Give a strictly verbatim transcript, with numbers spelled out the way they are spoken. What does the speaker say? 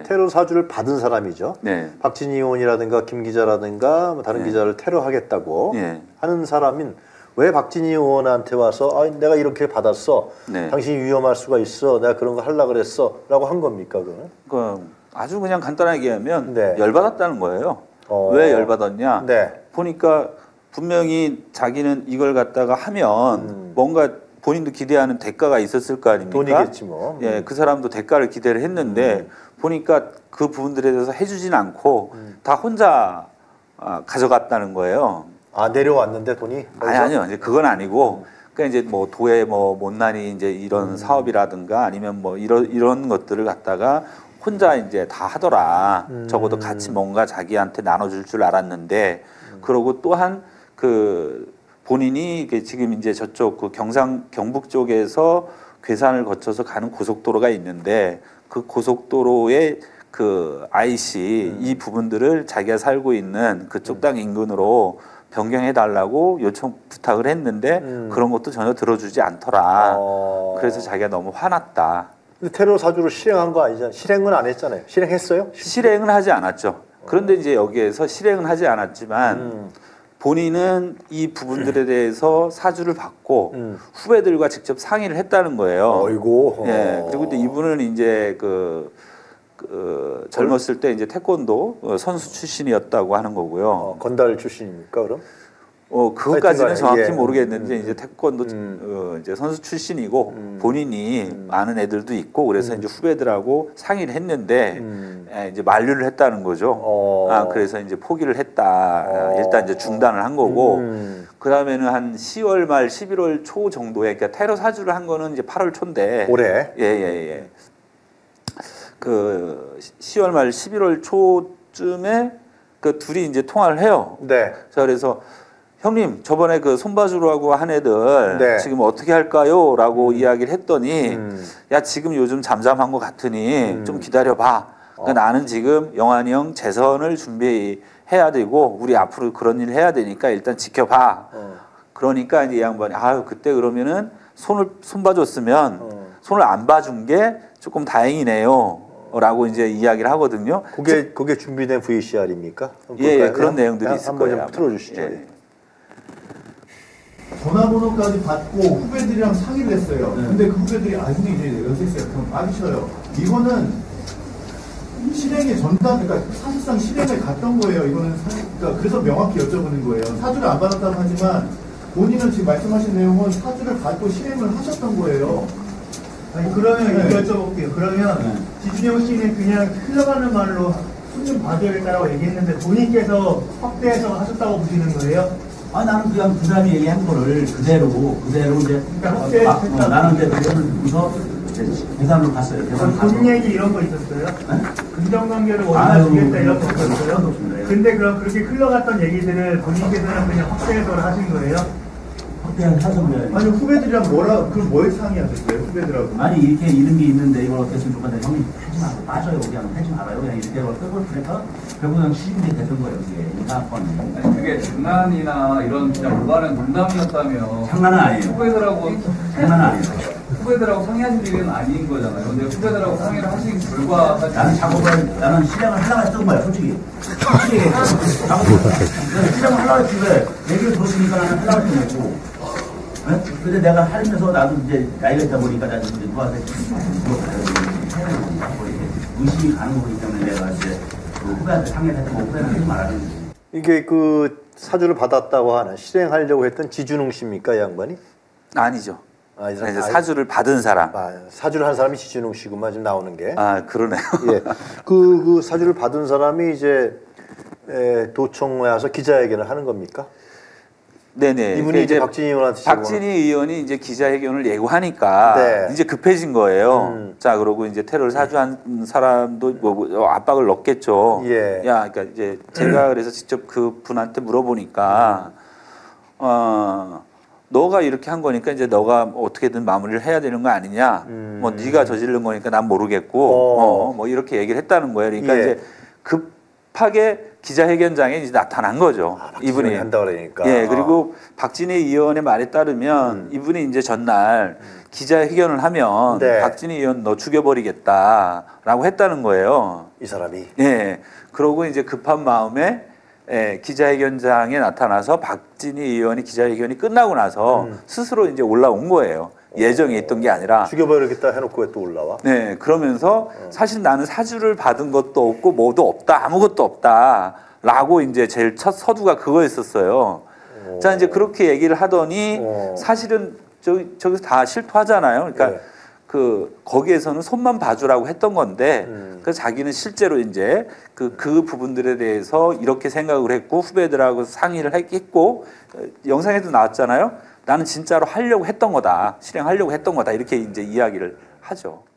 네. 테러 사주를 받은 사람이죠. 네. 박진희 의원이라든가 김 기자라든가 뭐 다른 네. 기자를 테러하겠다고 네. 하는 사람인 왜 박진희 의원한테 와서 아, 내가 이렇게 받았어. 네. 당신이 위험할 수가 있어. 내가 그런 거 하려고 그랬어. 라고 한 겁니까? 그거는? 그러니까 아주 그냥 간단하게 얘기하면 네. 열받았다는 거예요. 어... 왜 열받았냐. 네. 보니까 분명히 자기는 이걸 갖다가 하면 음. 뭔가 본인도 기대하는 대가가 있었을 거 아닙니까? 돈이겠지 뭐. 음. 예, 그 사람도 대가를 기대를 했는데 음. 보니까 그 부분들에 대해서 해주진 않고 음. 다 혼자 아, 가져갔다는 거예요. 아 내려왔는데 돈이? 아니 아니요, 이제 그건 아니고. 음. 그러니까 이제 뭐 도에 뭐 못난이 이제 이런 음. 사업이라든가 아니면 뭐 이런 이런 것들을 갖다가 혼자 이제 다 하더라. 음. 적어도 같이 뭔가 자기한테 나눠줄 줄 알았는데 음. 그러고 또한 그. 본인이 지금 이제 저쪽 그 경상 경북 쪽에서 괴산을 거쳐서 가는 고속도로가 있는데 그 고속도로의 그 아이씨 음. 이 부분들을 자기가 살고 있는 그쪽 땅 인근으로 변경해 달라고 요청 부탁을 했는데 음. 그런 것도 전혀 들어주지 않더라. 어... 그래서 자기가 너무 화났다. 근데 테러 사주를 실행한 거 아니잖아요. 실행은 안 했잖아요. 실행했어요? 실행은 하지 않았죠. 그런데 이제 여기에서 실행은 하지 않았지만. 음. 본인은 이 부분들에 대해서 사주를 받고 음. 후배들과 직접 상의를 했다는 거예요. 어이고. 예. 그리고 근데 이분은 이제 그, 그 젊었을 때 이제 태권도 선수 출신이었다고 하는 거고요. 어, 건달 출신입니까, 그럼? 어, 그것까지는 정확히 예. 모르겠는데 음. 이제 태권도 음. 어, 이제 선수 출신이고 음. 본인이 음. 아는 애들도 있고 그래서 음. 이제 후배들하고 상의를 했는데 음. 예, 이제 만류를 했다는 거죠. 어. 아, 그래서 이제 포기를 했다. 어. 일단 이제 중단을 한 거고 음. 그 다음에는 한 시월 말 십일월 초 정도에 그러니까 테러 사주를 한 거는 이제 팔월 초인데 올해 예 예, 예. 그 시월 말 십일월 초쯤에 그 둘이 이제 통화를 해요. 네. 자, 그래서 형님 저번에 그 손봐주라고 한 애들 네. 지금 어떻게 할까요? 라고 이야기를 했더니 음. 야 지금 요즘 잠잠한 것 같으니 음. 좀 기다려봐. 그러니까 어. 나는 지금 영환이 형 재선을 준비해야 되고 우리 앞으로 그런 일을 해야 되니까 일단 지켜봐. 어. 그러니까 이제 이 양반이 아유 그때 그러면은 손을 손봐줬으면 어. 손을 안 봐준 게 조금 다행이네요. 라고 이제 이야기를 하거든요. 그게 그게 준비된 브이씨알입니까? 예, 예 그런 내용들이 있을 한번 거예요. 한번 좀 틀어주시죠. 예. 전화번호까지 받고 후배들이랑 상의를 했어요. 네. 근데 그 후배들이 아직도 이제 연세세요. 그럼 빠지셔요. 이거는 실행의 전담, 그러니까 사실상 실행을 갔던 거예요. 이거는 사실, 그러니까 그래서 명확히 여쭤보는 거예요. 사주를 안 받았다고 하지만 본인은 지금 말씀하신 내용은 사주를 받고 실행을 하셨던 거예요. 아니, 그러면 네. 이거 여쭤볼게요. 그러면 네. 지준영 씨는 그냥 흘러가는 말로 손 좀 봐줘야겠다라고 얘기했는데 본인께서 확대해서 하셨다고 보시는 거예요? 아 나는 그냥 부담이 얘기한 거를 그대로 그대로 이제 그러니까 어, 어, 나는 이제 그러면서 계산으로 갔어요. 계산 돈 얘기 이런 거 있었어요? 네? 긍정관계를 원활하시겠다 이런 거 있었어요? 네. 근데 그럼 그렇게 흘러갔던 얘기들을 본인께서는 그냥 확대해서 하신 거예요? 확대한 사정이에요. 아니 후배들이랑 뭐라 그럼 뭘 상의하셨어요? 후배들하고 아니 이렇게 이런 게 있는데 이걸 어떻게 했으면 좋겠는데 형님 하지 말고 빠져요. 그냥 하지 말아요. 그냥 이렇게 해서 끝을 그래서 결국은 시즌이 됐던 거예요. 이게 아니, 그게 장난이나 이런 그냥 올바른 농담이었다면 장난은 아니에요. 후배들하고 장난 아니에요. 후배들하고 상의하신 일은 아닌 거잖아요. 근데 후배들하고 상의를 하신 결과가 나는 작업을 나는 실행을 하려고 했던 거야 솔직히. 솔직히 실행을 하려고 했는데 얘기를 들었으니까 나는 하려고 했던 거고. 네? 근데 내가 하면서 나도 이제 나이가 있다 보니까 나도 이제 누가 의심이 가는 거기 때문에 내가 이제 그 후배한테 상의를 했던 거 후배는 하지 말아야지. 이게 그 사주를 받았다고 하는 실행하려고 했던 지준웅 씨입니까, 이 양반이? 아니죠. 아, 이 사람, 아니, 사주를 받은 사람. 아, 사주를 한 사람이 지준웅 씨구만 지금 나오는 게. 아, 그러네요. 예, 그, 그 사주를 받은 사람이 이제 에, 도청에 와서 기자회견을 하는 겁니까? 네네. 이분이 이제 박진희 의원한테 박진희 의원이 이제 기자회견을 예고하니까 네. 이제 급해진 거예요. 음. 자 그러고 이제 테러를 사주한 사람도 뭐 압박을 넣겠죠. 예. 야, 그러니까 이제 제가 그래서 직접 그 분한테 물어보니까 어, 너가 이렇게 한 거니까 이제 너가 어떻게든 마무리를 해야 되는 거 아니냐. 음. 뭐 네가 저지른 거니까 난 모르겠고 어, 뭐 이렇게 얘기를 했다는 거예요. 그러니까 예. 이제 급 급하게 기자회견장에 이제 나타난 거죠. 아, 이분이 한다 그러니까. 예, 그리고 박진희 의원의 말에 따르면 음. 이분이 이제 전날 음. 기자회견을 하면 네. 박진희 의원 너 죽여버리겠다라고 했다는 거예요. 이 사람이. 예, 그러고 이제 급한 마음에 예, 기자회견장에 나타나서 박진희 의원이 기자회견이 끝나고 나서 음. 스스로 이제 올라온 거예요. 예정에 있던 게 아니라 죽여버리겠다 해놓고 왜 또 올라와? 네, 그러면서 사실 나는 사주를 받은 것도 없고 뭐도 없다, 아무것도 없다라고 이제 제일 첫 서두가 그거였었어요. 오. 자, 이제 그렇게 얘기를 하더니 오. 사실은 저기 저기서 다 실토하잖아요. 그러니까 네. 그 거기에서는 손만 봐주라고 했던 건데 음. 그 자기는 실제로 이제 그, 그 부분들에 대해서 이렇게 생각을 했고 후배들하고 상의를 했고 영상에도 나왔잖아요. 나는 진짜로 하려고 했던 거다. 실행하려고 했던 거다. 이렇게 이제 이야기를 하죠.